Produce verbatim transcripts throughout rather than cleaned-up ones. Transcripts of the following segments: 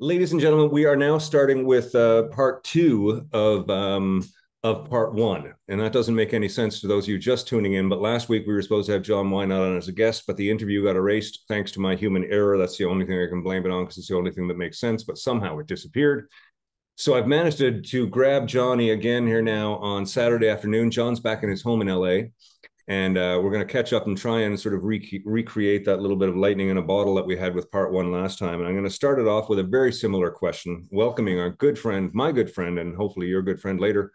Ladies and gentlemen, we are now starting with uh, part two of um, of part one. And that doesn't make any sense to those of you just tuning in, but last week we were supposed to have John Whynot on as a guest, but the interview got erased thanks to my human error. That's the only thing I can blame it on because it's the only thing that makes sense, but somehow it disappeared. So I've managed to, to grab Johnny again here now on Saturday afternoon. John's back in his home in L A, and uh, we're going to catch up and try and sort of re recreate that little bit of lightning in a bottle that we had with part one last time. And I'm going to start it off with a very similar question, welcoming our good friend, my good friend, and hopefully your good friend later,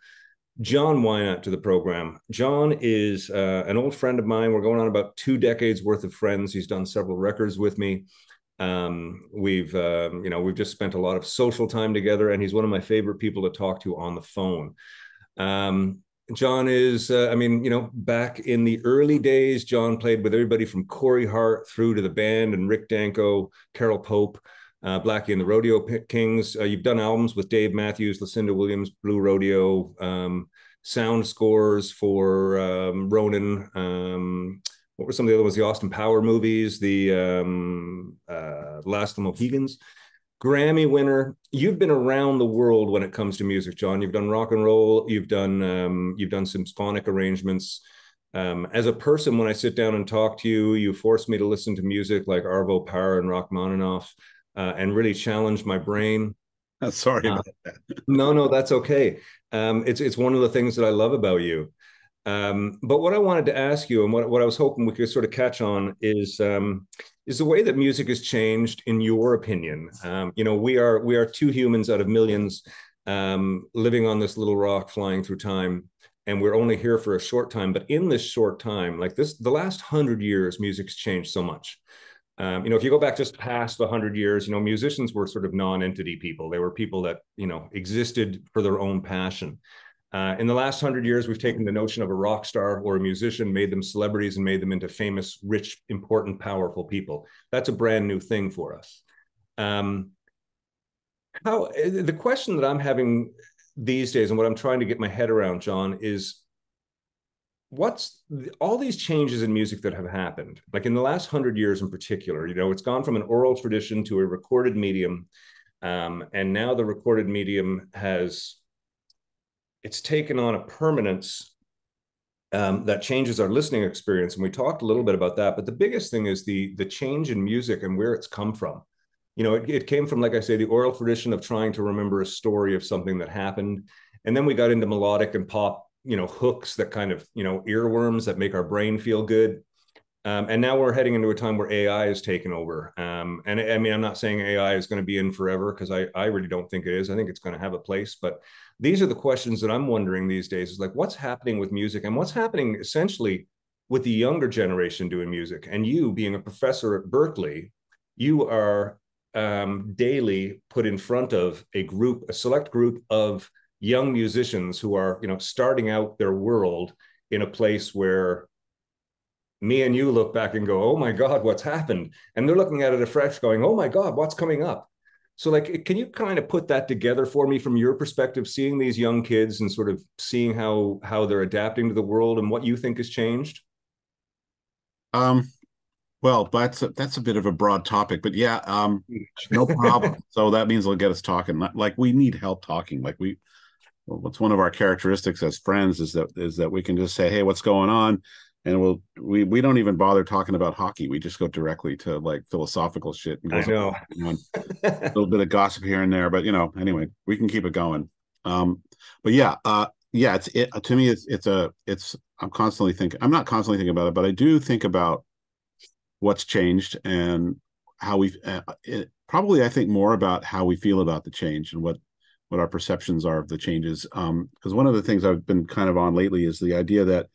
John Whynot, to the program. John is uh, an old friend of mine. We're going on about two decades worth of friends. He's done several records with me. Um, we've, uh, you know, we've just spent a lot of social time together, and he's one of my favorite people to talk to on the phone. Um, John is, uh, I mean, you know, back in the early days, John played with everybody from Corey Hart through to the band and Rick Danko, Carol Pope, uh, Blackie and the Rodeo Kings. Uh, you've done albums with Dave Matthews, Lucinda Williams, Blue Rodeo, um, sound scores for um, Ronin. Um, what were some of the other ones? The Austin Powers movies, the um, uh, Last of the Mohicans. Grammy winner. You've been around the world when it comes to music, John. You've done rock and roll. You've done um, you've done symphonic arrangements. Um, as a person, when I sit down and talk to you, you force me to listen to music like Arvo Pärt and Rachmaninoff, uh, and really challenge my brain. Oh, sorry uh, about that. No, no, that's okay. Um, it's it's one of the things that I love about you. Um, but what I wanted to ask you, and what what I was hoping we could sort of catch on, is. Um, is the way that music has changed, in your opinion. Um, you know, we are we are two humans out of millions um, living on this little rock, flying through time, and we're only here for a short time. But in this short time, like this, the last hundred years, music's changed so much. Um, you know, if you go back just past the hundred years, you know, musicians were sort of non-entity people. They were people that, you know, existed for their own passion. Uh, in the last hundred years, we've taken the notion of a rock star or a musician, made them celebrities, and made them into famous, rich, important, powerful people. That's a brand new thing for us. Um, how the question that I'm having these days, and what I'm trying to get my head around, John, is what's the, all these changes in music that have happened, like in the last hundred years in particular. You know, it's gone from an oral tradition to a recorded medium, um, and now the recorded medium has. It's taken on a permanence um, that changes our listening experience. And we talked a little bit about that, but the biggest thing is the, the change in music and where it's come from. You know, it, it came from, like I say, the oral tradition of trying to remember a story of something that happened. And then we got into melodic and pop, you know, hooks that kind of, you know, earworms that make our brain feel good. Um, and now we're heading into a time where A I is taking over. Um, and I mean, I'm not saying A I is going to be in forever, because I, I really don't think it is. I think it's going to have a place. But these are the questions that I'm wondering these days, is like, what's happening with music, and what's happening essentially with the younger generation doing music? And you, being a professor at Berklee, you are um, daily put in front of a group, a select group of young musicians who are, you know, starting out their world in a place where me and you look back and go, oh my God, what's happened? And they're looking at it afresh going, oh my God, what's coming up? So like, can you kind of put that together for me from your perspective, seeing these young kids and sort of seeing how, how they're adapting to the world and what you think has changed? Um, well, that's a, that's a bit of a broad topic, but yeah, um, no problem. So that means it'll get us talking. Like, we need help talking. Like we, what's one of our characteristics as friends is that, is that we can just say, hey, what's going on? And we'll, we we don't even bother talking about hockey. We just go directly to like philosophical shit. And I know. A little bit of gossip here and there, but you know, anyway, we can keep it going. Um, but yeah, uh, yeah, it's it to me. It's it's a it's. I'm constantly thinking. I'm not constantly thinking about it, but I do think about what's changed and how we. Uh, it, probably, I think more about how we feel about the change and what what our perceptions are of the changes. Um, because one of the things I've been kind of on lately is the idea that.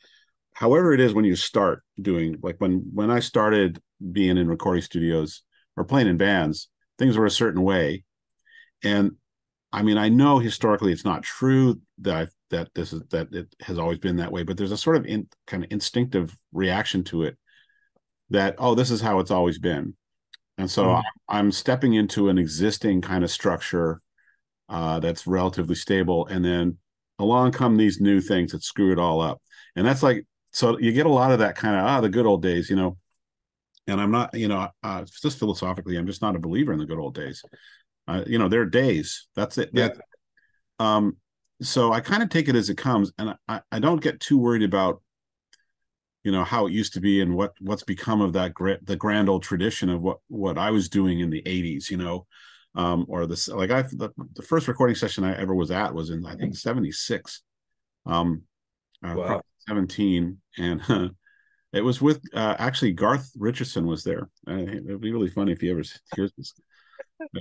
However it is when you start doing, like when, when I started being in recording studios or playing in bands, things were a certain way. And I mean, I know historically it's not true that I, that this is, that it has always been that way, but there's a sort of in, kind of instinctive reaction to it that, oh, this is how it's always been. And so mm-hmm. I'm stepping into an existing kind of structure uh, that's relatively stable. And then along come these new things that screw it all up. And that's like, so you get a lot of that kind of, ah, the good old days, you know, and I'm not, you know, uh, just philosophically, I'm just not a believer in the good old days. Uh, you know, there are days. That's it. Yeah. That's it. Um, so I kind of take it as it comes, and I, I don't get too worried about, you know, how it used to be and what what's become of that gra- the grand old tradition of what what I was doing in the eighties, you know, um, or this like I the, the first recording session I ever was at was in I think seventy-six, um, uh, wow. seventeen, and uh, it was with uh, actually Garth Richardson was there. Uh, it'd be really funny if he ever hears this.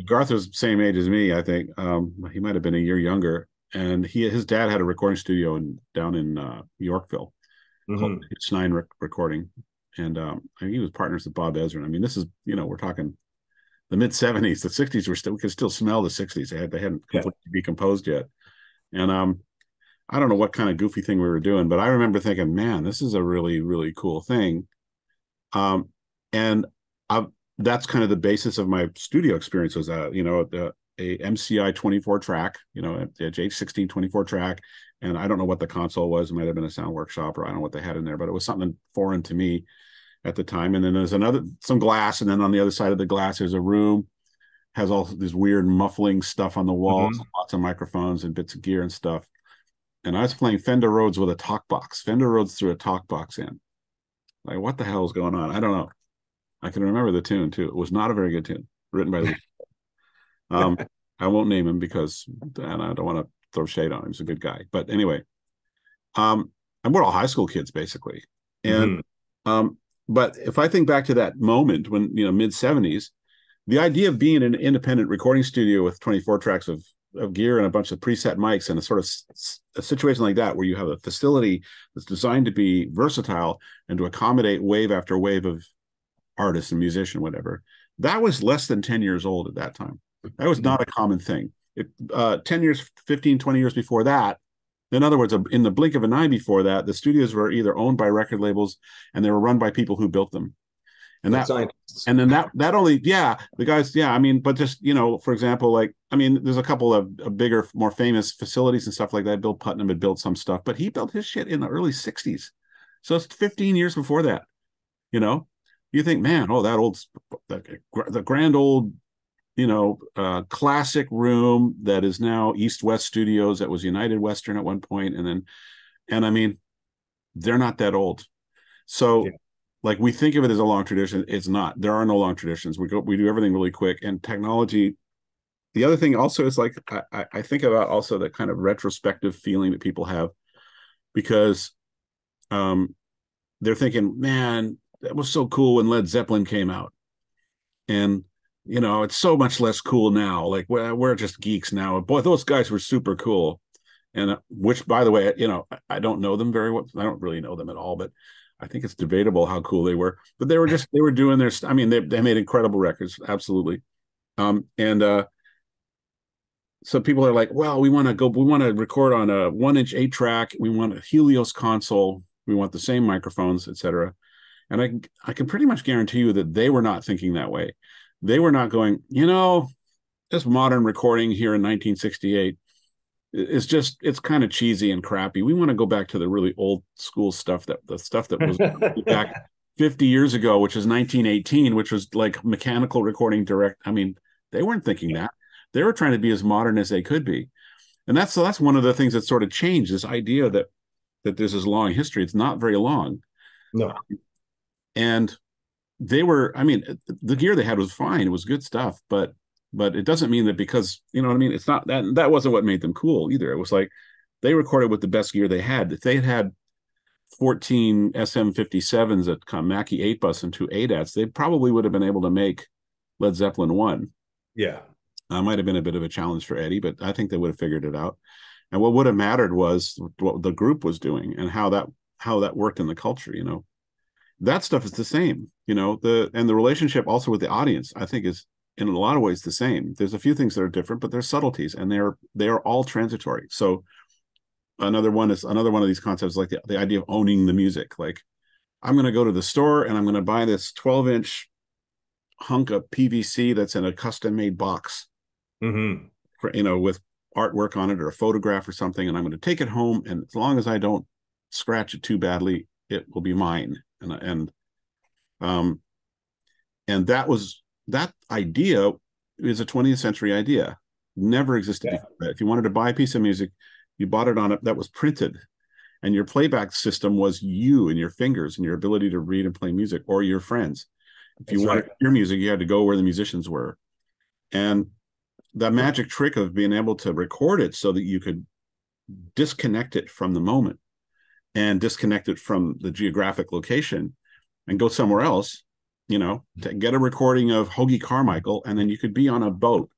Garth was the same age as me, I think. Um, he might have been a year younger, and he his dad had a recording studio in down in uh, Yorkville. Mm-hmm. It's nine rec- recording, and um, I mean, he was partners with Bob Ezrin. I mean, this is, you know, we're talking the mid seventies. The sixties were still, we could still smell the sixties. They had they hadn't completely yeah. decomposed yet, and um, I don't know what kind of goofy thing we were doing, but I remember thinking, man, this is a really really cool thing, um, and I've, that's kind of the basis of my studio experience was that, you know, the, a M C I twenty-four track, you know, a J sixteen twenty-four track. And I don't know what the console was. It might have been a sound workshop, or I don't know what they had in there, but it was something foreign to me at the time. And then there's another, some glass. And then on the other side of the glass, there's a room, has all this weird muffling stuff on the walls, mm-hmm. lots of microphones and bits of gear and stuff. And I was playing Fender Rhodes with a talk box. Fender Rhodes threw a talk box in. Like, what the hell is going on? I don't know. I can remember the tune too. It was not a very good tune written by the, um, I won't name him because, and I don't want to throw shade on him. He's a good guy. But anyway, um, and we're all high school kids basically. And, mm-hmm. um, but if I think back to that moment when, you know, mid seventies, the idea of being in an independent recording studio with twenty-four tracks of, of gear and a bunch of preset mics and a sort of s- a situation like that, where you have a facility that's designed to be versatile and to accommodate wave after wave of artists and musician, whatever, that was less than ten years old at that time. That was not a common thing. It, uh, ten years, fifteen, twenty years before that, in other words, in the blink of an eye before that, the studios were either owned by record labels and they were run by people who built them. And that, and then that, that only, yeah, the guys, yeah, I mean, but just, you know, for example, like, I mean, there's a couple of, of bigger, more famous facilities and stuff like that. Bill Putnam had built some stuff, but he built his shit in the early sixties. So it's fifteen years before that, you know, you think, man, oh, that old, the, the grand old, you know, uh, classic room that is now East West Studios, that was United Western at one point, and then, and I mean, they're not that old. So, yeah. like we think of it as a long tradition, it's not. There are no long traditions. We go, we do everything really quick, and technology. The other thing also is like I, I think about also the kind of retrospective feeling that people have, because, um, they're thinking, man, that was so cool when Led Zeppelin came out, and, you know, it's so much less cool now. Like, we're, we're just geeks now. Boy, those guys were super cool. And uh, which, by the way, you know, I, I don't know them very well. I don't really know them at all, but I think it's debatable how cool they were. But they were just, they were doing their, I mean, they they made incredible records. Absolutely. Um, and uh, so people are like, well, we want to go, we want to record on a one inch eight track. We want a Helios console. We want the same microphones, et cetera. And I, I can pretty much guarantee you that they were not thinking that way. They were not going, you know, this modern recording here in nineteen sixty-eight is just, it's kind of cheesy and crappy. We want to go back to the really old school stuff, that the stuff that was back fifty years ago, which is nineteen eighteen, which was like mechanical recording direct. I mean, they weren't thinking that. They were trying to be as modern as they could be. And that's, so that's one of the things that sort of changed this idea that, that there's this long history. It's not very long. No. Um, and they were, I mean, the gear they had was fine. It was good stuff, but but it doesn't mean that because, you know what I mean? It's not that, that wasn't what made them cool either. It was like they recorded with the best gear they had. If they had had fourteen S M fifty-sevens at Mackie eight bus and two A D A Ts, they probably would have been able to make Led Zeppelin one. Yeah. Uh, might have been a bit of a challenge for Eddie, but I think they would have figured it out. And what would have mattered was what the group was doing and how that how that worked in the culture, you know. That stuff is the same, you know, the and the relationship also with the audience, I think, is in a lot of ways the same. There's a few things that are different, but there's subtleties, and they're they are all transitory. So another one is another one of these concepts, like the, the idea of owning the music. Like, I'm going to go to the store and I'm going to buy this twelve inch hunk of P V C that's in a custom made box, mm-hmm. for, you know, with artwork on it or a photograph or something. And I'm going to take it home. And as long as I don't scratch it too badly, it will be mine. And, and um, and that was that idea is a twentieth century idea. Never existed yeah. before that. If you wanted to buy a piece of music, you bought it on it that was printed, and your playback system was you and your fingers and your ability to read and play music, or your friends. If That's you wanted right. your music, you had to go where the musicians were. And the magic trick of being able to record it so that you could disconnect it from the moment and disconnect it from the geographic location and go somewhere else, you know, to get a recording of Hoagie Carmichael, and then you could be on a boat,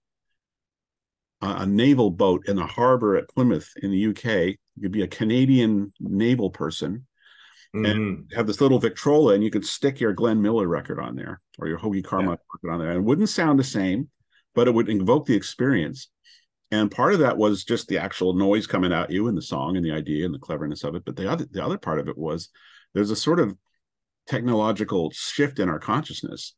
a, a naval boat in the harbor at Plymouth in the U K. You could be a Canadian naval person mm. and have this little Victrola, and you could stick your Glenn Miller record on there or your Hoagie Carmichael yeah. record on there. And it wouldn't sound the same, but it would invoke the experience. And part of that was just the actual noise coming at you and the song and the idea and the cleverness of it. But the other the other part of it was there's a sort of technological shift in our consciousness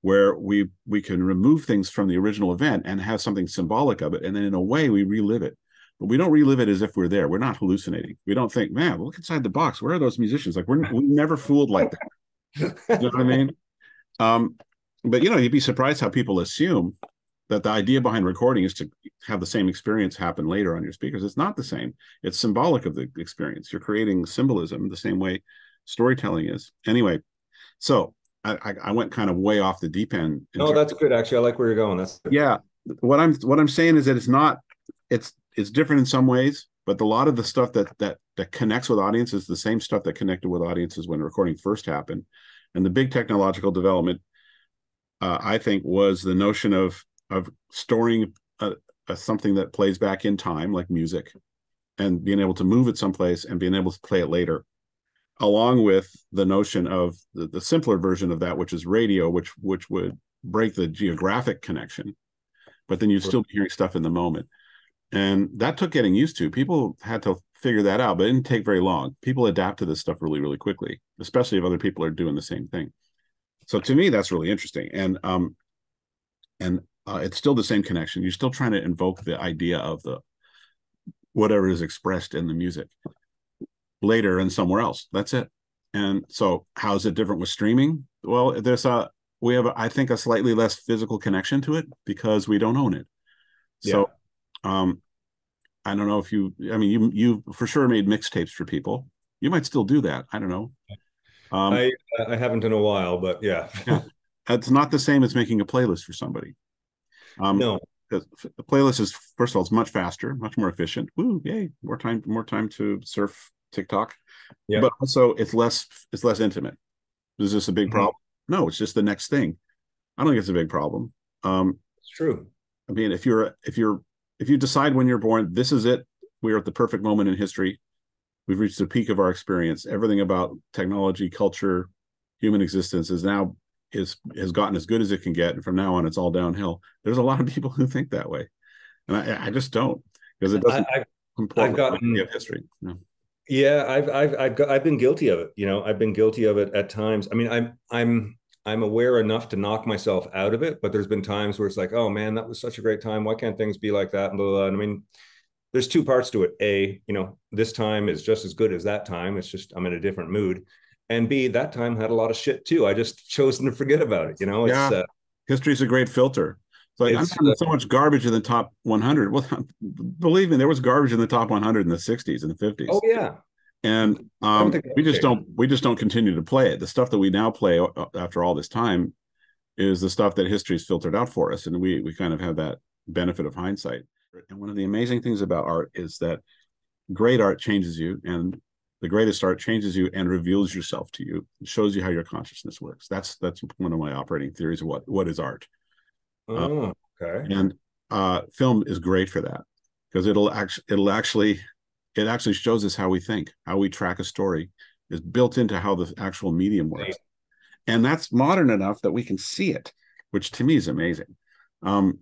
where we we can remove things from the original event and have something symbolic of it. And then in a way we relive it. But we don't relive it as if we're there. We're not hallucinating. We don't think, man, look inside the box. Where are those musicians? Like, we're, we never fooled like that. You know what I mean? Um, but, you know, you'd be surprised how people assume that the idea behind recording is to have the same experience happen later on your speakers. It's not the same. It's symbolic of the experience. You're creating symbolism the same way storytelling is. Anyway, so I, I went kind of way off the deep end. No, that's good. Actually, I like where you're going. That's good. Yeah. What I'm what I'm saying is that it's not it's it's different in some ways, but a lot of the stuff that that that connects with audiences is the same stuff that connected with audiences when recording first happened. And the big technological development, uh, I think, was the notion of of storing a, a something that plays back in time, like music, and being able to move it someplace and being able to play it later, along with the notion of the, the simpler version of that, which is radio, which which would break the geographic connection, but then you'd still be hearing stuff in the moment. And that took getting used to. People had to figure that out, but it didn't take very long. People adapt to this stuff really, really quickly, especially if other people are doing the same thing. So to me, that's really interesting. And um, and Uh, it's still the same connection. You're still trying to invoke the idea of the whatever is expressed in the music later and somewhere else. That's it. And so how is it different with streaming? Well, there's a we have, a, I think, a slightly less physical connection to it because we don't own it. So yeah. um, I don't know if you, I mean, you you for sure made mixtapes for people. You might still do that. I don't know. Um, I, I haven't in a while, but yeah. yeah. It's not the same as making a playlist for somebody. Um, no, because the playlist is, first of all, it's much faster, much more efficient. Woo, yay! More time, more time to surf TikTok. Yeah. But also, it's less, it's less intimate. Is this a big mm-hmm. problem? No, it's just the next thing. I don't think it's a big problem. Um, it's true. I mean, if you're, if you're, if you decide when you're born, this is it. We are at the perfect moment in history. We've reached the peak of our experience. Everything about technology, culture, human existence is now. Is, has gotten as good as it can get, and from now on it's all downhill. There's a lot of people who think that way, and I, I just don't, because it doesn't. I, I've, I've gotten of history. No. Yeah, I've I've I've, got, I've been guilty of it. You know, I've been guilty of it at times. I mean, I'm I'm I'm aware enough to knock myself out of it, but there's been times where it's like, oh man, that was such a great time. Why can't things be like that? And blah, blah, blah. And I mean, there's two parts to it. A, you know, this time is just as good as that time. It's just I'm in a different mood. And B, that time had a lot of shit too. I just chose to forget about it. You know, it's, yeah. uh, history's a great filter. It's like, it's, I'm having uh, so much garbage in the top one hundred. Well, believe me, there was garbage in the top one hundred in the sixties and the fifties. Oh yeah. And um, we just don't we just don't continue to play it. The stuff that we now play after all this time is the stuff that history's filtered out for us, and we we kind of have that benefit of hindsight. And one of the amazing things about art is that great art changes you, and the greatest art changes you and reveals yourself to you. It shows you how your consciousness works. That's that's one of my operating theories of what, what is art. Oh, uh, okay. And uh, film is great for that, because it'll actually it'll actually it actually shows us how we think, how we track a story. It's built into how the actual medium works, right. And that's modern enough that we can see it, which to me is amazing. Um,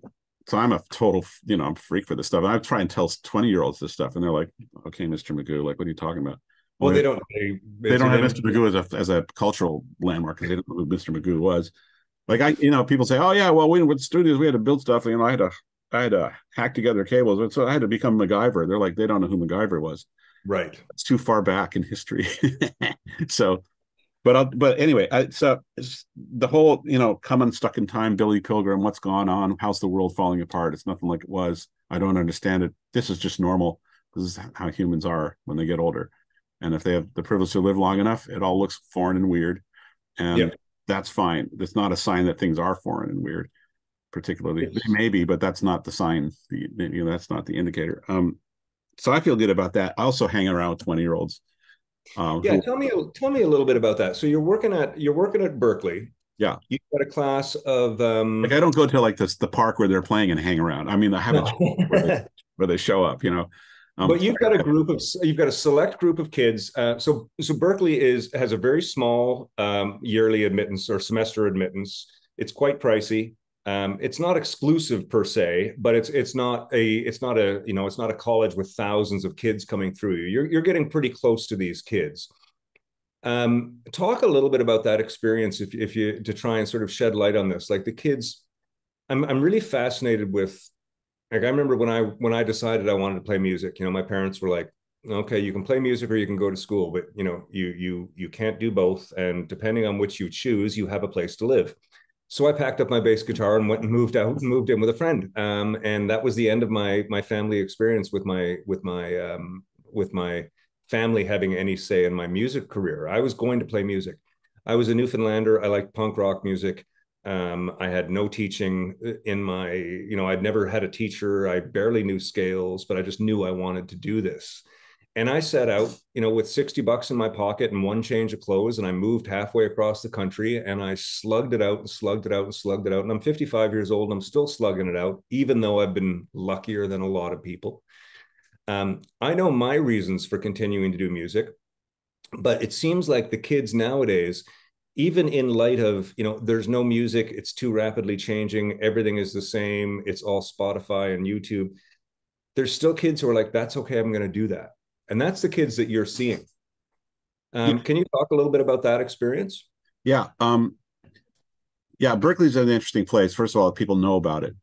so I'm a total, you know, I'm a freak for this stuff. I try and tell twenty year olds this stuff, and they're like, "Okay, Mister Magoo, like, what are you talking about?" Well, they don't. They, they don't have Mister Magoo as a as a cultural landmark, because they didn't know who Mister Magoo was. Like I, you know, people say, "Oh yeah, well, we with studios, we had to build stuff. You know, I had to, I had to hack together cables. So I had to become MacGyver." They're like, they don't know who MacGyver was. Right. It's too far back in history. So, But I'll, but anyway, I, so it's the whole, you know, coming stuck in time, Billy Pilgrim, what's gone on? How's the world falling apart? It's nothing like it was. I don't understand it. This is just normal. This is how humans are when they get older. And if they have the privilege to live long enough, it all looks foreign and weird. And yep. that's fine. That's not a sign that things are foreign and weird, particularly. Yes. Maybe, but that's not the sign. The, you know, that's not the indicator. Um, so I feel good about that. I also hang around with twenty-year-olds. Um, yeah, who, tell me, tell me a little bit about that. So you're working at you're working at Berklee. Yeah, you've got a class of. Um... Like I don't go to like this the park where they're playing and hang around. I mean, I haven't no. where, they, where they show up, you know. Um, but you've got a group of you've got a select group of kids. Uh, so so Berklee is has a very small um, yearly admittance or semester admittance. It's quite pricey. Um, it's not exclusive per se, but it's it's not a it's not a you know it's not a college with thousands of kids coming through you. You're you're getting pretty close to these kids. Um, talk a little bit about that experience, if if you to try and sort of shed light on this. Like the kids, I'm I'm really fascinated with. Like I remember when I when I decided I wanted to play music. You know, my parents were like, "Okay, you can play music or you can go to school, but you know, you you you can't do both. And depending on which you choose, you have a place to live." So I packed up my bass guitar and went and moved out and moved in with a friend. Um, and that was the end of my my family experience with my with my um, with my family having any say in my music career. I was going to play music. I was a Newfoundlander. I liked punk rock music. Um, I had no teaching in my, you know, I'd never had a teacher. I barely knew scales, but I just knew I wanted to do this. And I set out, you know, with sixty bucks in my pocket and one change of clothes, and I moved halfway across the country and I slugged it out and slugged it out and slugged it out. And I'm fifty-five years old. And I'm still slugging it out, even though I've been luckier than a lot of people. Um, I know my reasons for continuing to do music, but it seems like the kids nowadays, even in light of, you know, there's no music, it's too rapidly changing, everything is the same, it's all Spotify and YouTube. There's still kids who are like, that's okay, I'm going to do that. And that's the kids that you're seeing. Um, yeah. Can you talk a little bit about that experience? Yeah. Um, yeah, Berklee's an interesting place. First of all, people know about it,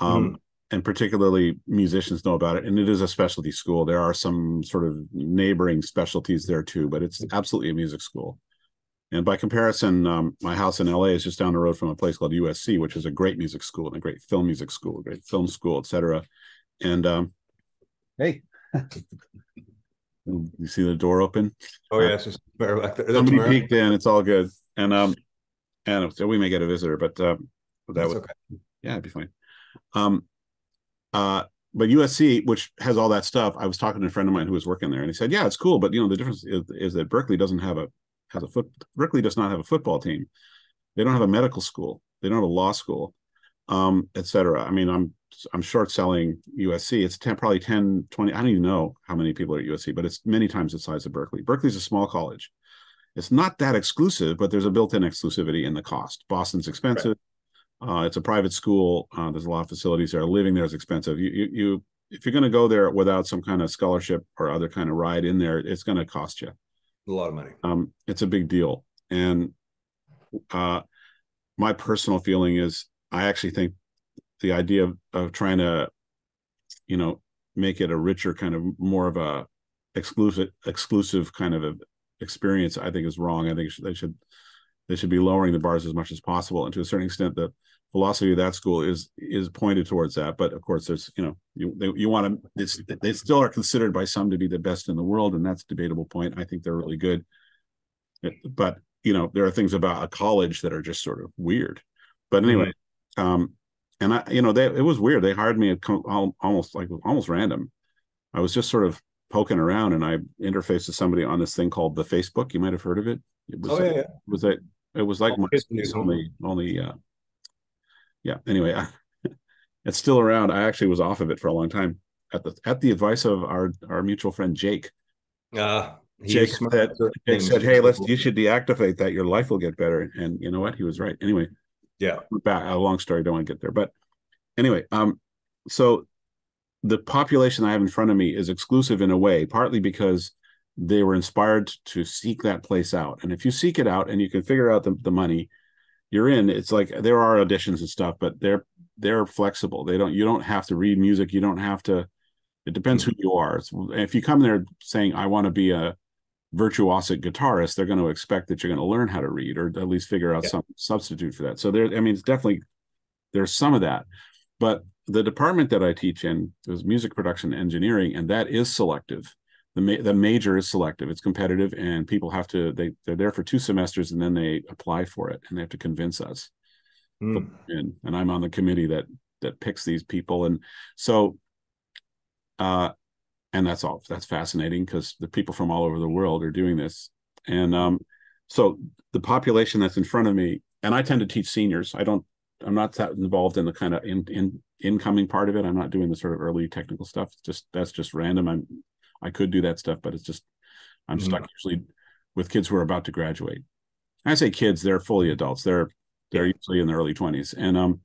um, mm-hmm. and particularly musicians know about it. And it is a specialty school. There are some sort of neighboring specialties there too, but it's absolutely a music school. And by comparison, um, my house in L A is just down the road from a place called U S C, which is a great music school and a great film music school, a great film school, et cetera. And um, hey. You see the door open? Oh yeah, it's just better back there. Somebody peeked in. It's all good, and um, and so we may get a visitor, but um, that That's would okay. yeah, it'd be fine. Um, uh, but U S C, which has all that stuff, I was talking to a friend of mine who was working there, and he said, "Yeah, it's cool, but you know the difference is, is that Berklee doesn't have a has a foot. Berklee does not have a football team. They don't have a medical school. They don't have a law school, um, et cetera. I mean, I'm." I'm short selling U S C. It's ten, probably ten, twenty. I don't even know how many people are at U S C, but it's many times the size of Berklee. Berklee's a small college. It's not that exclusive, but there's a built-in exclusivity in the cost. Boston's expensive. Right. Uh, it's a private school. Uh, there's a lot of facilities there. Living there is expensive. You, you, you if you're going to go there without some kind of scholarship or other kind of ride in there, it's going to cost you a lot of money. Um, it's a big deal. And uh, my personal feeling is, I actually think the idea of, of trying to, you know, make it a richer kind of more of a exclusive exclusive kind of a experience, I think is wrong. I think they should they should be lowering the bars as much as possible. And to a certain extent, the philosophy of that school is is pointed towards that. But of course, there's you know you they, you want to it's, they still are considered by some to be the best in the world, and that's a debatable point. I think they're really good, but you know there are things about a college that are just sort of weird. But anyway. Mm-hmm. um, And I, you know, they, it was weird. They hired me at almost like almost random. I was just sort of poking around, and I interfaced with somebody on this thing called the Facebook. You might have heard of it. It was, oh, yeah, a, yeah. It was a, it was like oh, my, only, only, uh, yeah. Anyway, I, it's still around. I actually was off of it for a long time at the at the advice of our our mutual friend Jake. Uh, Jake said, Jake said, "Hey, let's you should deactivate that. Your life will get better." And you know what? He was right. Anyway. Yeah, back a long story. Don't want to get there, but anyway, um, so the population I have in front of me is exclusive in a way, partly because they were inspired to seek that place out. And if you seek it out and you can figure out the, the money you're in, it's like there are auditions and stuff, but they're they're flexible. They don't you don't have to read music. You don't have to. It depends who you are. It's, if you come there saying I want to be a virtuosic guitarist, they're going to expect that you're going to learn how to read, or at least figure out yeah. some substitute for that. So there, I mean, it's definitely, there's some of that. But the department that I teach in is music production engineering, and that is selective. The, ma the major is selective. It's competitive, and people have to, they, they're there for two semesters, and then they apply for it, and they have to convince us. Mm. And, and I'm on the committee that that picks these people. And so, uh, and that's all. That's fascinating, because the people from all over the world are doing this. And um, so the population that's in front of me, and I tend to teach seniors. I don't, I'm not that involved in the kind of in, in, incoming part of it. I'm not doing the sort of early technical stuff. It's just, that's just random. I'm, I could do that stuff, but it's just, I'm mm-hmm. stuck usually with kids who are about to graduate. I say kids, they're fully adults. They're, they're usually in their early twenties. And um,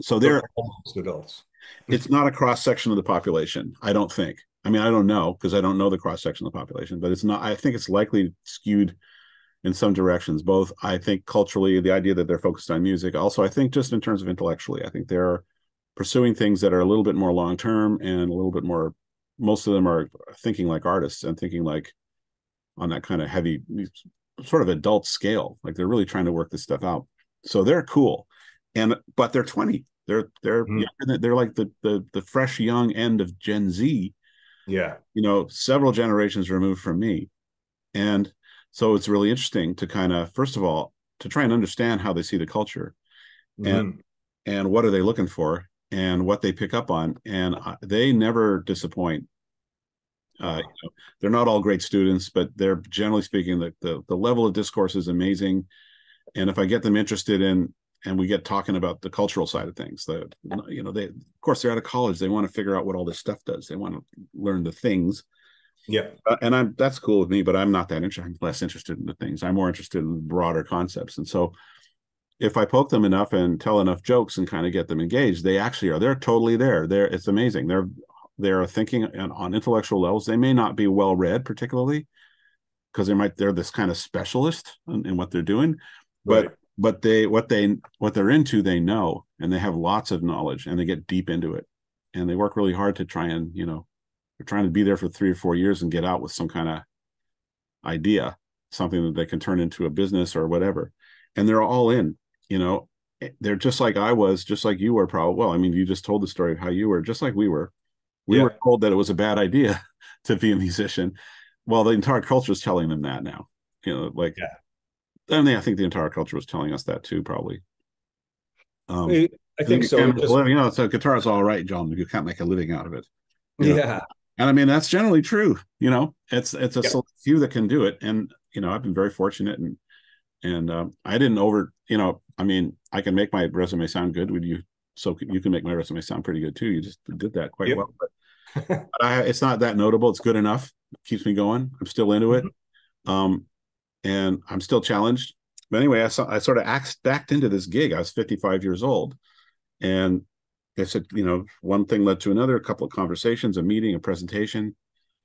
so they're almost adults. It's not a cross section of the population, I don't think. I mean, I don't know, because I don't know the cross section of the population, but it's not, I think it's likely skewed in some directions, both, I think, culturally, the idea that they're focused on music. Also, I think just in terms of intellectually, I think they're pursuing things that are a little bit more long-term and a little bit more, most of them are thinking like artists and thinking like on that kind of heavy, sort of adult scale. Like they're really trying to work this stuff out. So they're cool. And, but they're twenty. They're, they're, mm. younger, they're like the, the, the fresh young end of Gen Z. Yeah. You know, several generations removed from me. And so it's really interesting to kind of, first of all, to try and understand how they see the culture mm-hmm. and, and what are they looking for and what they pick up on. And I, they never disappoint. Uh, you know, they're not all great students, but they're generally speaking, the, the, the level of discourse is amazing. And if I get them interested in, and we get talking about the cultural side of things, the, you know, they, of course, they're out of college. They want to figure out what all this stuff does. They want to learn the things. Yeah, uh, and I'm that's cool with me, but I'm not that interested. I'm less interested in the things. I'm more interested in broader concepts. And so, if I poke them enough and tell enough jokes and kind of get them engaged, they actually are. They're totally there. They're it's amazing. They're they're thinking on, on intellectual levels. They may not be well read, particularly because they might they're this kind of specialist in, in what they're doing, but right. but they what they what they're into they know, and they have lots of knowledge, and they get deep into it, and they work really hard to try and you know. They're trying to be there for three or four years and get out with some kind of idea, something that they can turn into a business or whatever. And they're all in, you know, they're just like I was, just like you were probably. Well, I mean, you just told the story of how you were, just like we were. We yeah. were told that it was a bad idea to be a musician. Well, the entire culture is telling them that now, you know, like, yeah. I mean, I think the entire culture was telling us that too, probably. Um, I think and, so. And just... living out, so guitar is all right, John, you can't make a living out of it. You know? Yeah. And I mean, that's generally true, you know, it's, it's a yeah. select few that can do it. And, you know, I've been very fortunate and, and um, I didn't over, you know, I mean, I can make my resume sound good. Would you, so you can make my resume sound pretty good too. You just did that quite yep. well, but, but I, it's not that notable. It's good enough. It keeps me going. I'm still into it. Mm-hmm. Um, and I'm still challenged. But anyway, I saw, I sort of act, backed into this gig. I was fifty-five years old, and they said, you know, one thing led to another, a couple of conversations, a meeting, a presentation,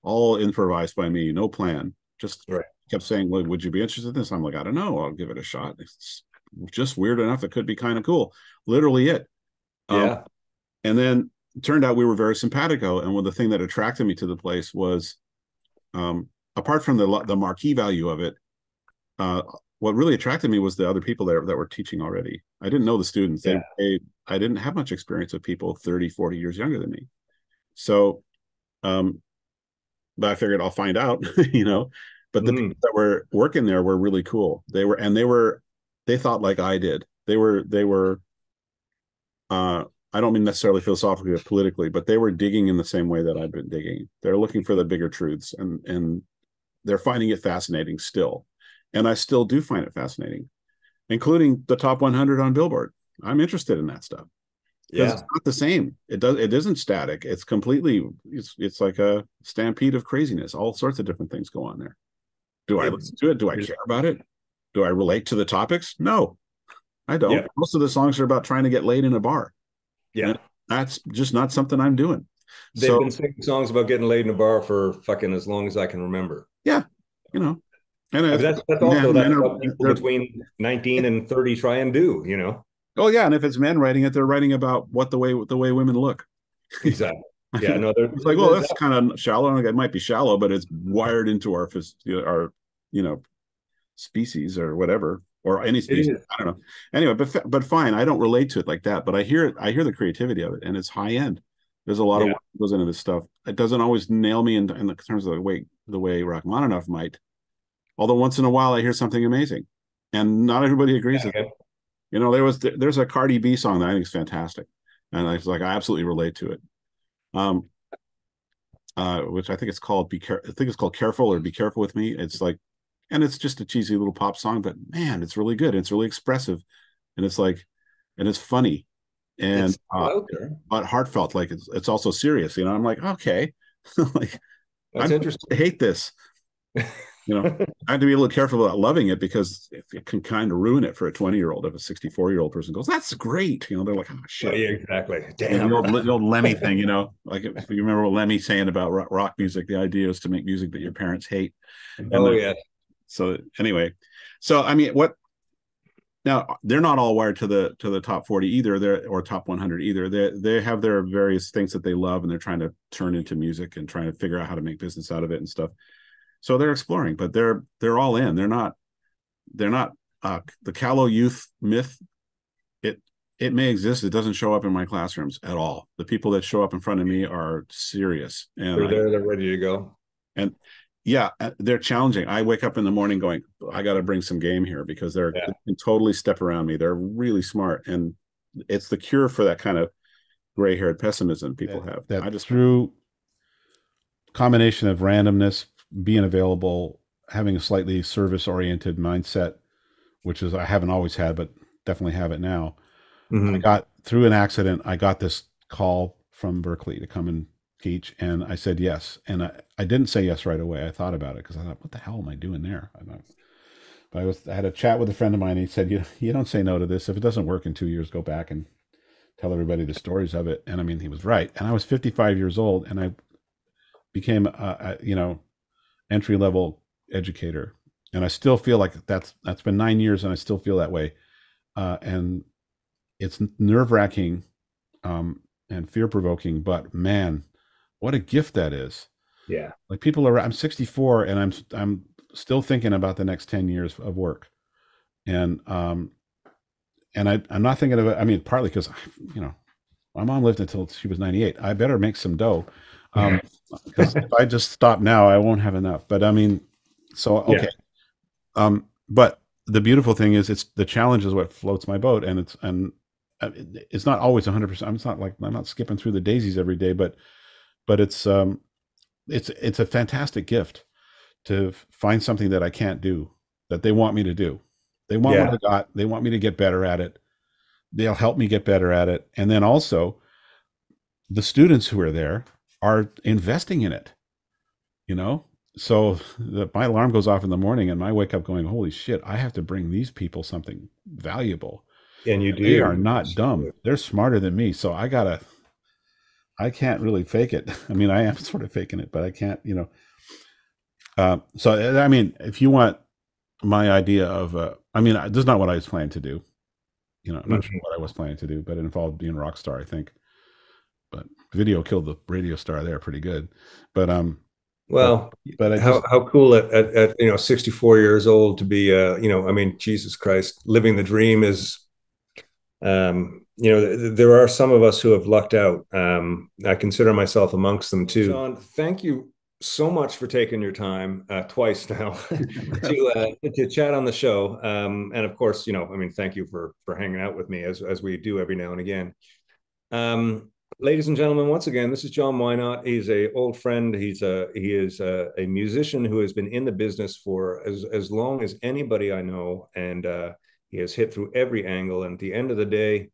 all improvised by me, no plan. Just right. kept saying, well, would you be interested in this? I'm like, I don't know. I'll give it a shot. It's just weird enough. It could be kind of cool. Literally it. Yeah. Um, and then it turned out we were very simpatico. And one of the thing that attracted me to the place was, um, apart from the, the marquee value of it, uh, what really attracted me was the other people there that were teaching already. I didn't know the students. They, yeah. they, I didn't have much experience with people thirty, forty years younger than me. So, um, but I figured I'll find out, you know, but the mm. people that were working there were really cool. They were, and they were, they thought like I did. They were, they were, uh, I don't mean necessarily philosophically or politically, but they were digging in the same way that I've been digging. They're looking for the bigger truths, and, and they're finding it fascinating still. And I still do find it fascinating, including the top one hundred on Billboard. I'm interested in that stuff. Yeah, it's not the same. It does. It isn't static. It's completely. It's it's like a stampede of craziness. All sorts of different things go on there. Do I listen to it? Do I care about it? Do I relate to the topics? No, I don't. Yeah. Most of the songs are about trying to get laid in a bar. Yeah, and that's just not something I'm doing. They've so, been singing songs about getting laid in a bar for fucking as long as I can remember. Yeah, you know. And I mean, that's, that's also that what people between nineteen and thirty try and do, you know? Oh, yeah. And if it's men writing it, they're writing about what the way the way women look. Exactly. Yeah, no, it's like, well, that's kind of shallow. Like, it might be shallow, but it's wired into our, our, you know, species or whatever, or any species. I don't know. Anyway, but but fine, I don't relate to it like that. But I hear it. I hear the creativity of it, and it's high end. There's a lot yeah. of work that goes into this stuff. It doesn't always nail me in, in terms of the way the way Rachmaninoff might. Although once in a while, I hear something amazing, and not everybody agrees yeah. with it. You know, there was there's a Cardi B song that I think is fantastic, and I was like, I absolutely relate to it. Um, uh, which I think it's called be care. I think it's called Careful or Be Careful With Me. It's like, and it's just a cheesy little pop song, but man, it's really good. It's really expressive, and it's like, and it's funny, and it's uh, but heartfelt. Like it's it's also serious. You know, I'm like, okay, like that's interesting. I hate this. You know, I have to be a little careful about loving it because it can kind of ruin it for a twenty year old if a sixty-four year old person goes, that's great. You know, they're like, oh shit. Yeah, exactly. Damn. The old, the old Lemmy thing, you know, like if you remember what Lemmy saying about rock music, the idea is to make music that your parents hate. And oh yeah. So anyway, so I mean, what now they're not all wired to the to the top forty either, they're or top one hundred either. They they have their various things that they love and they're trying to turn into music and trying to figure out how to make business out of it and stuff. So they're exploring, but they're they're all in. They're not they're not uh, the callow youth myth. It it may exist. It doesn't show up in my classrooms at all. The people that show up in front of me are serious. And they're I, there. They're ready to go. And yeah, they're challenging. I wake up in the morning going, I got to bring some game here because they're yeah. they can totally step around me. They're really smart, and it's the cure for that kind of gray-haired pessimism people that, have. That I just through combination of randomness. Being available, having a slightly service-oriented mindset, which is I haven't always had, but definitely have it now. Mm-hmm. I got through an accident. I got this call from Berklee to come and teach, and I said yes. And I, I didn't say yes right away. I thought about it because I thought, what the hell am I doing there? I thought, but I was I had a chat with a friend of mine. And he said, you you don't say no to this. If it doesn't work in two years, go back and tell everybody the stories of it. And I mean, he was right. And I was fifty-five years old, and I became a, a you know. entry-level educator, and I still feel like that's that's been nine years, and I still feel that way, uh and it's nerve-wracking um and fear-provoking, but man, what a gift that is. Yeah, like people are, I'm sixty-four and I'm I'm still thinking about the next ten years of work, and um and I I'm not thinking of it, I mean partly because you know my mom lived until she was ninety-eight. I better make some dough. Um, because if I just stop now, I won't have enough. But I mean, so okay. Yeah. Um, but the beautiful thing is, it's the challenge is what floats my boat, and it's and it's not always a hundred percent. I'm not like I'm not skipping through the daisies every day, but but it's um, it's it's a fantastic gift to find something that I can't do that they want me to do. They want yeah. what I got. They want me to get better at it. They'll help me get better at it, and then also the students who are there are investing in it, you know? So the, my alarm goes off in the morning and I wake up going, holy shit, I have to bring these people something valuable. And you and do. They are not dumb. They're smarter than me. So I gotta, I can't really fake it. I mean, I am sort of faking it, but I can't, you know. Uh, so, I mean, if you want my idea of, uh, I mean, this is not what I was planning to do. You know, I'm not mm-hmm. sure what I was planning to do, but it involved being a rock star, I think. But video killed the radio star there pretty good. But um, well, but, but I just, how how cool at, at at you know sixty-four years old to be uh you know I mean Jesus Christ, living the dream is um you know th there are some of us who have lucked out. Um, I consider myself amongst them too. John, thank you so much for taking your time uh, twice now to uh, to chat on the show. Um, and of course you know I mean thank you for for hanging out with me as as we do every now and again. Um. Ladies and gentlemen, once again, this is John Whynot. He's a old friend. He's a he is a, a musician who has been in the business for as as long as anybody I know, and uh, he has hit through every angle. And at the end of the day,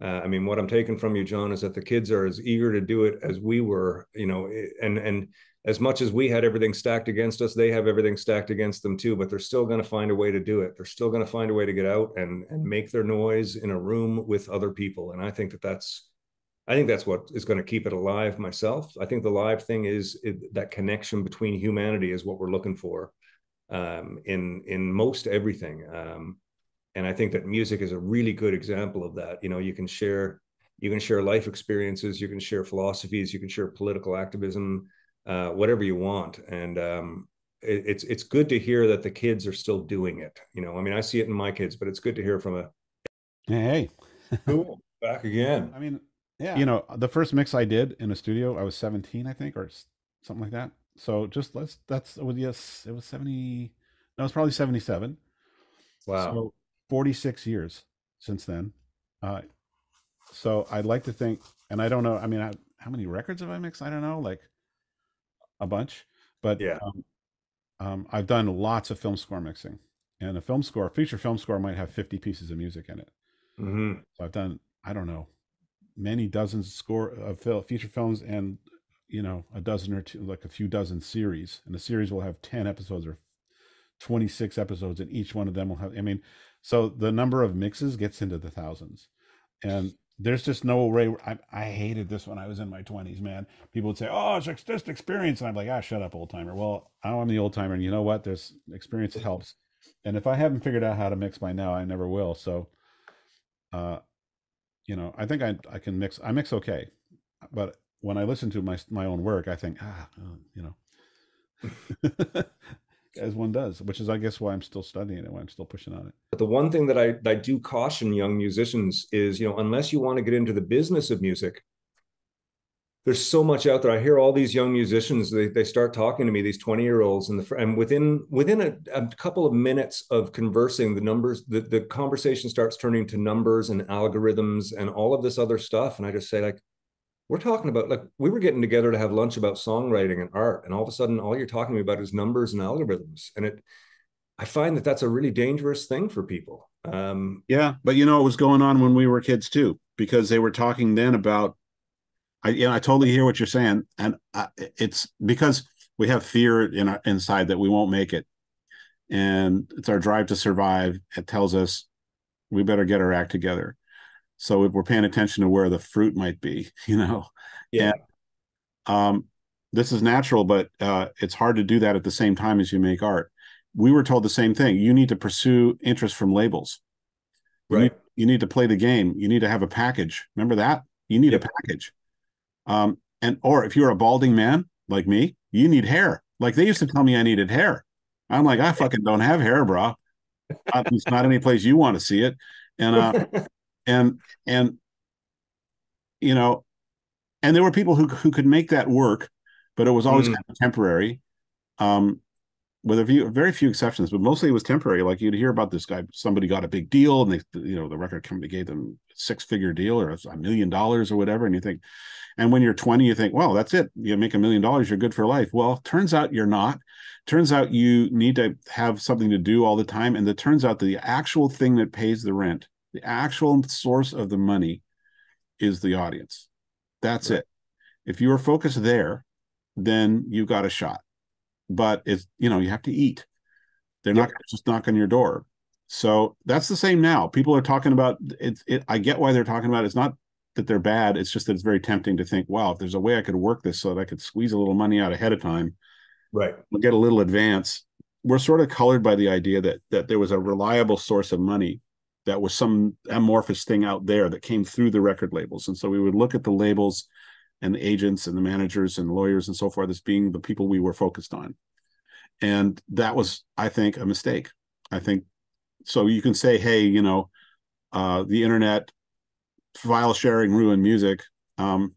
uh, I mean, what I'm taking from you, John, is that the kids are as eager to do it as we were, you know. And and as much as we had everything stacked against us, they have everything stacked against them too. But they're still going to find a way to do it. They're still going to find a way to get out and and make their noise in a room with other people. And I think that that's. I think that's what is going to keep it alive myself. I think the live thing is it, that connection between humanity is what we're looking for um, in, in most everything. Um, and I think that music is a really good example of that. You know, you can share You can share life experiences, you can share philosophies, you can share political activism, uh, whatever you want. And um, it, it's it's good to hear that the kids are still doing it. You know, I mean, I see it in my kids, but it's good to hear from a hey, hey. Cool, back again. I mean, yeah, you know, the first mix I did in a studio, I was seventeen, I think, or something like that. So just let's that's with yes, it was seventy. No, it's probably seventy-seven. Wow, so forty-six years since then. Uh, so I'd like to think, and I don't know, I mean, I, how many records have I mixed? I don't know, like a bunch, but yeah, um, um, I've done lots of film score mixing, and a film score, feature film score might have fifty pieces of music in it. Mm-hmm. So I've done, I don't know, many dozens of score of uh, feature films, and, you know, a dozen or two, like a few dozen series, and a series will have ten episodes or twenty-six episodes, and each one of them will have, I mean, so the number of mixes gets into the thousands. And there's just no way. I, I hated this when I was in my twenties, man. People would say, oh, it's just experience. And I'm like, ah, shut up, old timer. Well, I'm the old timer. And you know what? There's experience helps. And if I haven't figured out how to mix by now, I never will. So, uh, you know, I think I, I can mix. I mix okay. But when I listen to my, my own work, I think, ah, oh, you know. As one does, which is, I guess, why I'm still studying it, why I'm still pushing on it. But the one thing that I, that I do caution young musicians is, you know, unless you want to get into the business of music, there's so much out there. I hear all these young musicians, they, they start talking to me, these twenty year olds, and, the, and within within a, a couple of minutes of conversing, the numbers, the, the conversation starts turning to numbers and algorithms and all of this other stuff. And I just say, like, we're talking about, like, we were getting together to have lunch about songwriting and art, and all of a sudden, all you're talking to me about is numbers and algorithms. And it, I find that that's a really dangerous thing for people. Um, yeah, but you know, it was going on when we were kids too, because they were talking then about, I, you know, I totally hear what you're saying, and I, it's because we have fear in our inside that we won't make it, and it's our drive to survive. It tells us we better get our act together. So if we're paying attention to where the fruit might be, you know, yeah. And, um, this is natural, but uh, it's hard to do that at the same time as you make art. We were told the same thing. You need to pursue interest from labels. Right. You need, you need to play the game. You need to have a package. Remember that? You need yep. a package. Um, and or if you're a balding man like me, you need hair. Like they used to tell me I needed hair. I'm like, I fucking don't have hair, bro. Not, it's not any place you want to see it. And uh And, and, you know, and there were people who, who could make that work, but it was always mm. kind of temporary, um, with a few, very few exceptions, but mostly it was temporary. Like you'd hear about this guy, somebody got a big deal and they, you know, the record company gave them a six figure deal or a million dollars or whatever. And you think, and when you're twenty, you think, well, that's it. You make a million dollars, you're good for life. Well, turns out you're not. Turns out you need to have something to do all the time. And it turns out that the actual thing that pays the rent, the actual source of the money, is the audience. That's right. It. If you are focused there, then you got a shot. But it's, you know, you have to eat. They're yeah. not going to just knock on your door. So that's the same now. People are talking about it, it. I get why they're talking about it. It's not that they're bad. It's just that it's very tempting to think, wow, if there's a way I could work this so that I could squeeze a little money out ahead of time, right? We'll get a little advance. We're sort of colored by the idea that that there was a reliable source of money. That was some amorphous thing out there that came through the record labels. And so we would look at the labels and the agents and the managers and lawyers and so forth as being the people we were focused on. And that was, I think, a mistake. I think, so you can say, hey, you know, uh, the internet, file sharing ruined music. Um,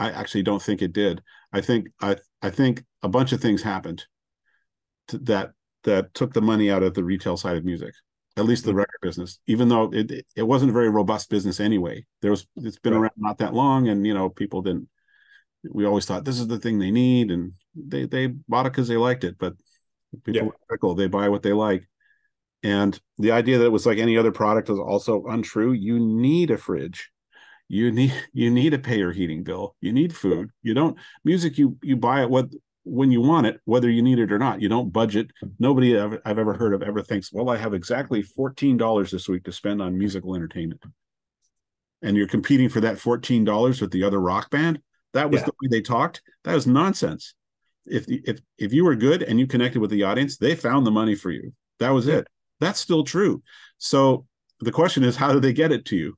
I actually don't think it did. I think, I, I think a bunch of things happened to, that, that took the money out of the retail side of music. At least the record business, even though it it wasn't a very robust business anyway. There was it's been right. around not that long, and you know people didn't. We always thought this is the thing they need, and they they bought it because they liked it. But people yeah. were critical; they buy what they like. And the idea that it was like any other product is also untrue. You need a fridge, you need you need to pay your heating bill, you need food. You don't music. You you buy it what. when you want it, whether you need it or not. You don't budget. Nobody I've, I've ever heard of ever thinks, well, I have exactly fourteen dollars this week to spend on musical entertainment. And you're competing for that fourteen dollars with the other rock band. That was yeah. the way they talked. That was nonsense. If, if, if you were good and you connected with the audience, they found the money for you. That was yeah. it. That's still true. So the question is, how do they get it to you?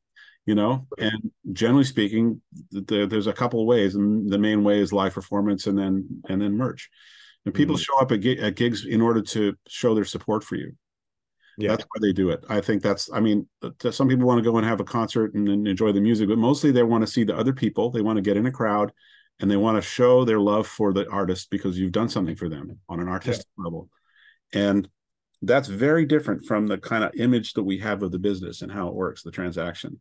you know. And generally speaking, the, there's a couple of ways, and the main way is live performance and then and then merch. And people mm-hmm. show up at, at gigs in order to show their support for you. Yeah. That's why they do it. I think that's, I mean, some people want to go and have a concert and, and enjoy the music, but mostly they want to see the other people. They want to get in a crowd and they want to show their love for the artist because you've done something for them on an artistic yeah. level. And that's very different from the kind of image that we have of the business and how it works, the transaction.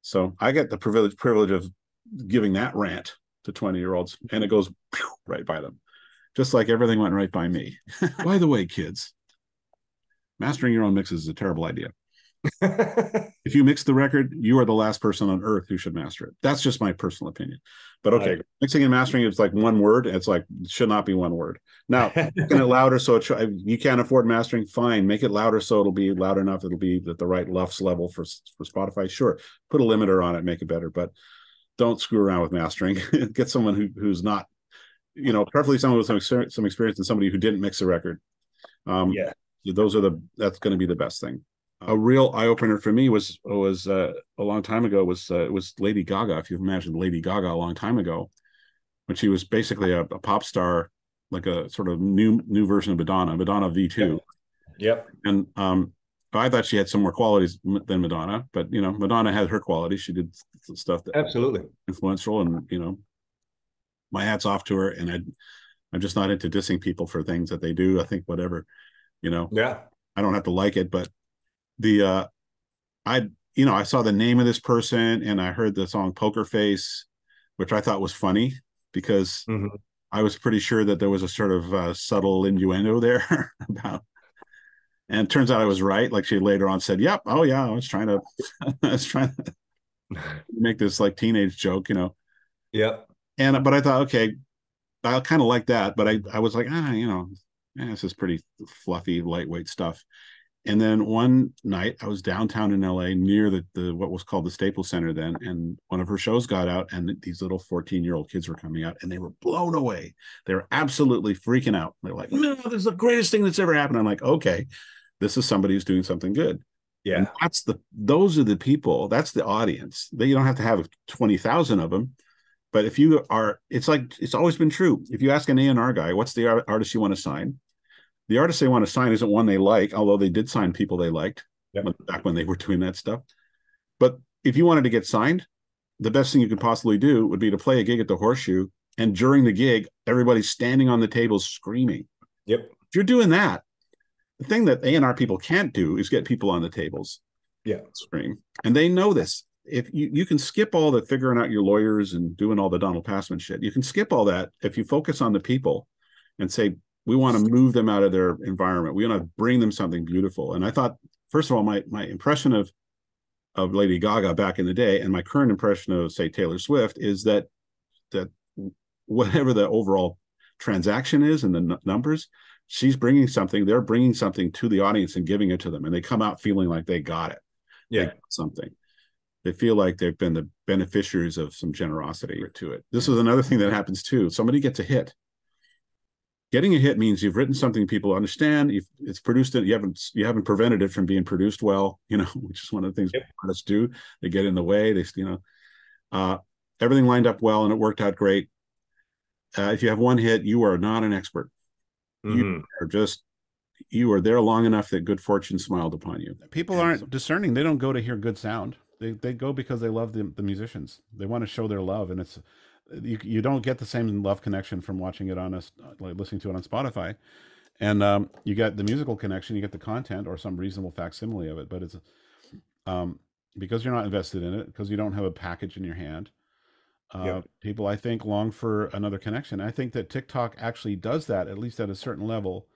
So I get the privilege, privilege of giving that rant to twenty year olds and it goes right by them. Just like everything went right by me. By the way, kids, mastering your own mixes is a terrible idea. If you mix the record, you are the last person on earth who should master it. That's just my personal opinion. But okay, right. Mixing and mastering is like one word. It's like, it should not be one word. Now, making it louder so it sh- you can't afford mastering, fine. Make it louder so it'll be loud enough. It'll be at the right L U Fs level for, for Spotify. Sure, put a limiter on it, make it better. But don't screw around with mastering. Get someone who, who's not, you know, preferably someone with some experience, some experience and somebody who didn't mix a record. Um, yeah. Those are the, that's going to be the best thing. A real eye opener for me was, was uh, a long time ago was, uh, was Lady Gaga. If you've imagined Lady Gaga a long time ago, when she was basically a, a pop star, like a sort of new, new version of Madonna, Madonna V two. Yep. yep. And um, I thought she had some more qualities than Madonna, but you know, Madonna had her qualities. She did stuff that absolutely influential and, you know, my hat's off to her. And I, I'm just not into dissing people for things that they do. I think whatever, you know, yeah, I don't have to like it, but the, uh, I, you know, I saw the name of this person and I heard the song Poker Face, which I thought was funny because mm-hmm. I was pretty sure that there was a sort of uh, subtle innuendo there about, and it turns out I was right. Like she later on said, yep. Oh yeah. I was trying to, I was trying to make this like teenage joke, you know? Yep. And, but I thought, okay, I kind of like that, but I, I was like, ah, you know, eh, this is pretty fluffy, lightweight stuff. And then one night I was downtown in L A near the, the what was called the Staples Center then, and one of her shows got out and these little fourteen year old kids were coming out and they were blown away. They were absolutely freaking out. They're like, no, this is the greatest thing that's ever happened. I'm like, okay, this is somebody who's doing something good. Yeah. And that's the, those are the people, that's the audience. They, you don't have to have twenty thousand of them. But if you are, it's like, it's always been true. If you ask an A and R guy, what's the artist you want to sign? The artist they want to sign isn't one they like, although they did sign people they liked yep. back when they were doing that stuff. But if you wanted to get signed, the best thing you could possibly do would be to play a gig at the Horseshoe. And during the gig, everybody's standing on the table screaming. Yep. If you're doing that, the thing that A and R people can't do is get people on the tables. Yeah. Scream. And they know this. If you, you can skip all the figuring out your lawyers and doing all the Donald Passman shit, you can skip all that if you focus on the people and say, we want to move them out of their environment. We want to bring them something beautiful. And I thought, first of all, my my impression of of Lady Gaga back in the day and my current impression of, say, Taylor Swift is that that whatever the overall transaction is and the n- numbers, she's bringing something, they're bringing something to the audience and giving it to them. And they come out feeling like they got it. Yeah. They got something. They feel like they've been the beneficiaries of some generosity to it. This is another thing that happens too. Somebody gets a hit. Getting a hit means you've written something people understand. You've, it's produced it. You haven't you haven't prevented it from being produced well. You know, which is one of the things yep. artists do. They get in the way. They you know, uh, everything lined up well and it worked out great. Uh, if you have one hit, you are not an expert. Mm-hmm. You are just. You are there long enough that good fortune smiled upon you. People aren't so, discerning. They don't go to hear good sound. They they go because they love the, the musicians. They want to show their love, and it's you you don't get the same love connection from watching it on us like listening to it on Spotify, and um, you get the musical connection, you get the content or some reasonable facsimile of it. But it's um, because you're not invested in it, because you don't have a package in your hand. Uh, yep. People, I think, long for another connection. I think that TikTok actually does that, at least at a certain level.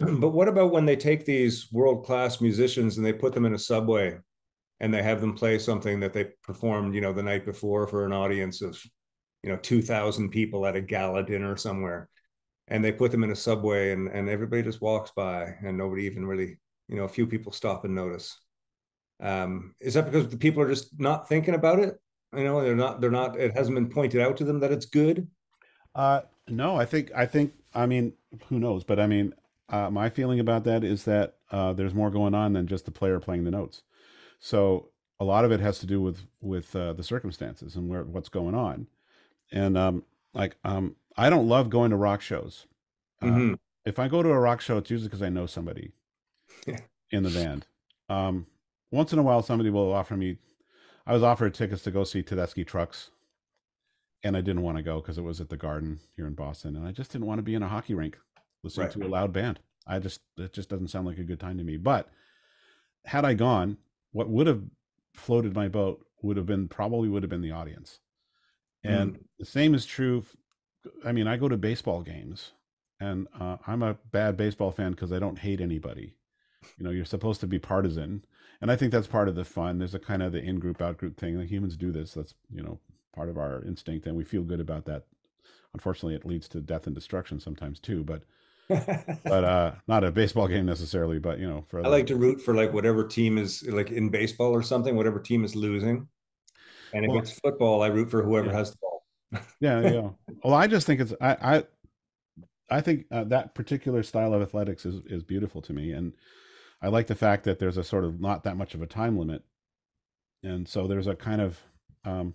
But what about when they take these world-class musicians and they put them in a subway and they have them play something that they performed, you know, the night before for an audience of, you know, two thousand people at a gala dinner somewhere, and they put them in a subway and, and everybody just walks by and nobody even really, you know, a few people stop and notice. Um, is that because the people are just not thinking about it? You know, they're not, they're not, it hasn't been pointed out to them that it's good. Uh, no, I think, I think, I mean, who knows, but I mean, Uh, my feeling about that is that uh, there's more going on than just the player playing the notes. So a lot of it has to do with with uh, the circumstances and where what's going on. And um, like um, I don't love going to rock shows. Mm-hmm. Uh, if I go to a rock show, it's usually because I know somebody in the band. Um, once in a while, somebody will offer me. I was offered tickets to go see Tedeschi Trucks, and I didn't want to go because it was at the Garden here in Boston, and I just didn't want to be in a hockey rink listening right. to a loud band. I just it just doesn't sound like a good time to me. But had I gone, what would have floated my boat would have been probably would have been the audience. And mm. the same is true. I mean, I go to baseball games, and uh, I'm a bad baseball fan because I don't hate anybody. You know, you're supposed to be partisan, and I think that's part of the fun. There's a kind of the in-group, out-group thing. The humans do this. That's, you know, part of our instinct, and we feel good about that. Unfortunately, it leads to death and destruction sometimes too, but but uh not a baseball game necessarily, but you know, for other I like to root for like whatever team is like in baseball or something, whatever team is losing. And if well, it's football, I root for whoever yeah. has the ball. yeah, yeah. Well, I just think it's I I I think uh, that particular style of athletics is is beautiful to me, and I like the fact that there's a sort of not that much of a time limit, and so there's a kind of um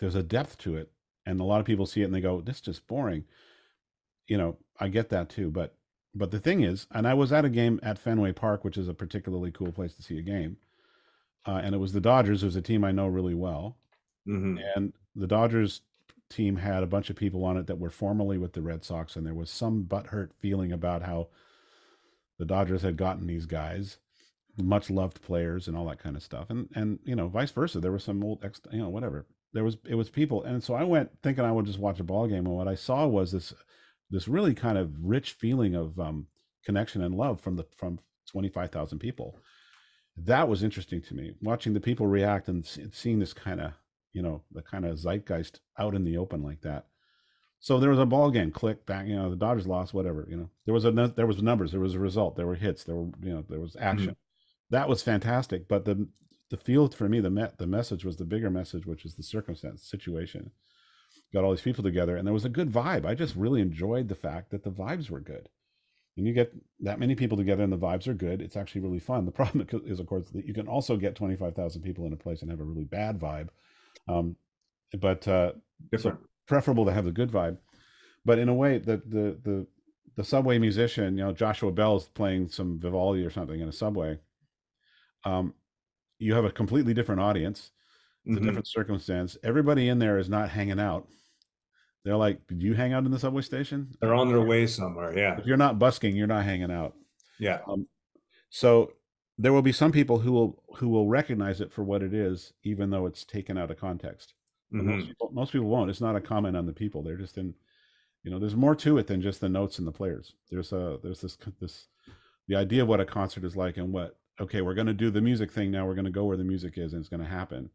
there's a depth to it, and a lot of people see it and they go, "This is just boring." You know, I get that too, but but the thing is, and I was at a game at Fenway Park, which is a particularly cool place to see a game, uh, and it was the Dodgers, who's a team I know really well, mm-hmm. and the Dodgers team had a bunch of people on it that were formerly with the Red Sox, and there was some butthurt feeling about how the Dodgers had gotten these guys, much loved players and all that kind of stuff, and and you know, vice versa, there was some old ex, you know, whatever. There was it was people, and so I went thinking I would just watch a ball game, and what I saw was this. this really kind of rich feeling of um, connection and love from the from twenty-five thousand people. That was interesting to me, watching the people react and seeing this kind of, you know, the kind of zeitgeist out in the open like that. So there was a ball game, click, back, you know, the Dodgers lost, whatever, you know, there was a, there was numbers, there was a result, there were hits, there were, you know, there was action. Mm-hmm. That was fantastic. But the, the field for me, the me- the message was the bigger message, which is the circumstance situation. Got all these people together, and there was a good vibe. I just really enjoyed the fact that the vibes were good. When you get that many people together and the vibes are good, it's actually really fun. The problem is, of course, that you can also get twenty-five thousand people in a place and have a really bad vibe. Um, but uh, it's preferable to have the good vibe. But in a way, the, the the the subway musician, you know, Joshua Bell's playing some Vivaldi or something in a subway. Um, you have a completely different audience. It's a mm-hmm. different circumstance. Everybody in there is not hanging out. They're like, did you hang out in the subway station? They're on their way somewhere. Yeah. If you're not busking, you're not hanging out. Yeah. Um, so there will be some people who will who will recognize it for what it is, even though it's taken out of context. But mm-hmm. most, people, most people won't. It's not a comment on the people. They're just in, you know, there's more to it than just the notes and the players. There's a there's this this the idea of what a concert is like, and what, okay, we're going to do the music thing now. We're going to go where the music is, and it's going to happen.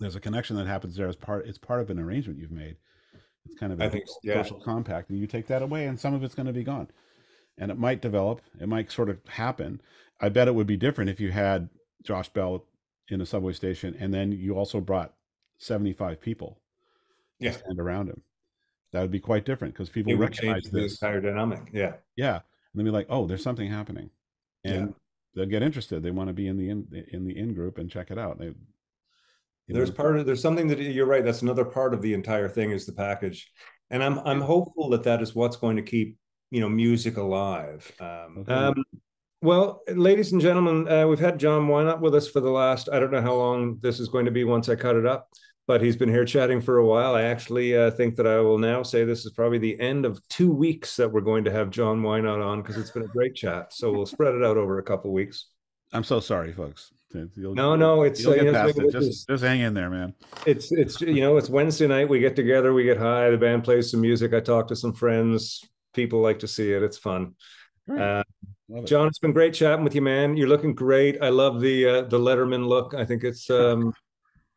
There's a connection that happens there as part, it's part of an arrangement you've made. It's kind of a I think, social yeah. compact, and you take that away and some of it's going to be gone, and it might develop. It might sort of happen. I bet it would be different if you had Josh Bell in a subway station and then you also brought seventy-five people yeah. to stand around him. That would be quite different because people it recognize this entire dynamic. Yeah. Yeah. And they'll be like, oh, there's something happening, and yeah. they'll get interested. They want to be in the, in, in the in group and check it out. They, You there's know. part of there's something that you're right. That's another part of the entire thing is the package, and I'm I'm hopeful that that is what's going to keep you know music alive. Um, okay. um, well, ladies and gentlemen, uh, we've had John Whynot with us for the last I don't know how long this is going to be once I cut it up, but he's been here chatting for a while. I actually uh, think that I will now say this is probably the end of two weeks that we're going to have John Whynot on because it's been a great chat. So we'll spread it out over a couple weeks. I'm so sorry, folks. You'll, no, no, it's uh, you know, it. just, just hang in there, man. It's it's you know, it's Wednesday night. We get together, we get high. The band plays some music. I talk to some friends. People like to see it. It's fun. Uh, it. John, it's been great chatting with you, man. You're looking great. I love the uh, the Letterman look. I think it's um,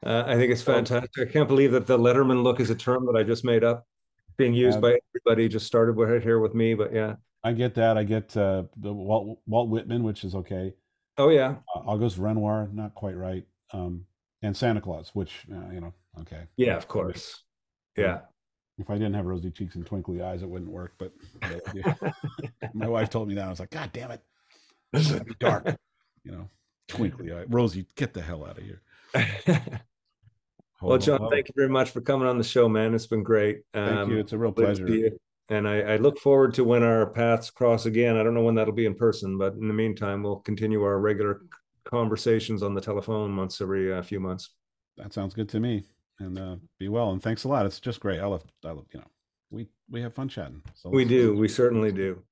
uh, I think it's fantastic. I can't believe that the Letterman look is a term that I just made up, being used um, by everybody. Just started right here with me, but yeah. I get that. I get uh, the Walt Walt Whitman, which is okay. Oh yeah, uh, Auguste Renoir, not quite right, um, and Santa Claus, which uh, you know, okay. Yeah, of course. Yeah. If I didn't have rosy cheeks and twinkly eyes, it wouldn't work. But yeah. My wife told me that. I was like, God damn it, it's gonna be dark. You know. twinkly eye. Rosie, get the hell out of here. Well, John, on. Thank you very much for coming on the show, man. It's been great. Thank um, you. It's a real pleasure. And I, I look forward to when our paths cross again. I don't know when that'll be in person, but in the meantime, we'll continue our regular conversations on the telephone once every uh, few months. That sounds good to me. And uh, be well. And thanks a lot. It's just great. I love, I love you know, we, we have fun chatting. So we do. We certainly do.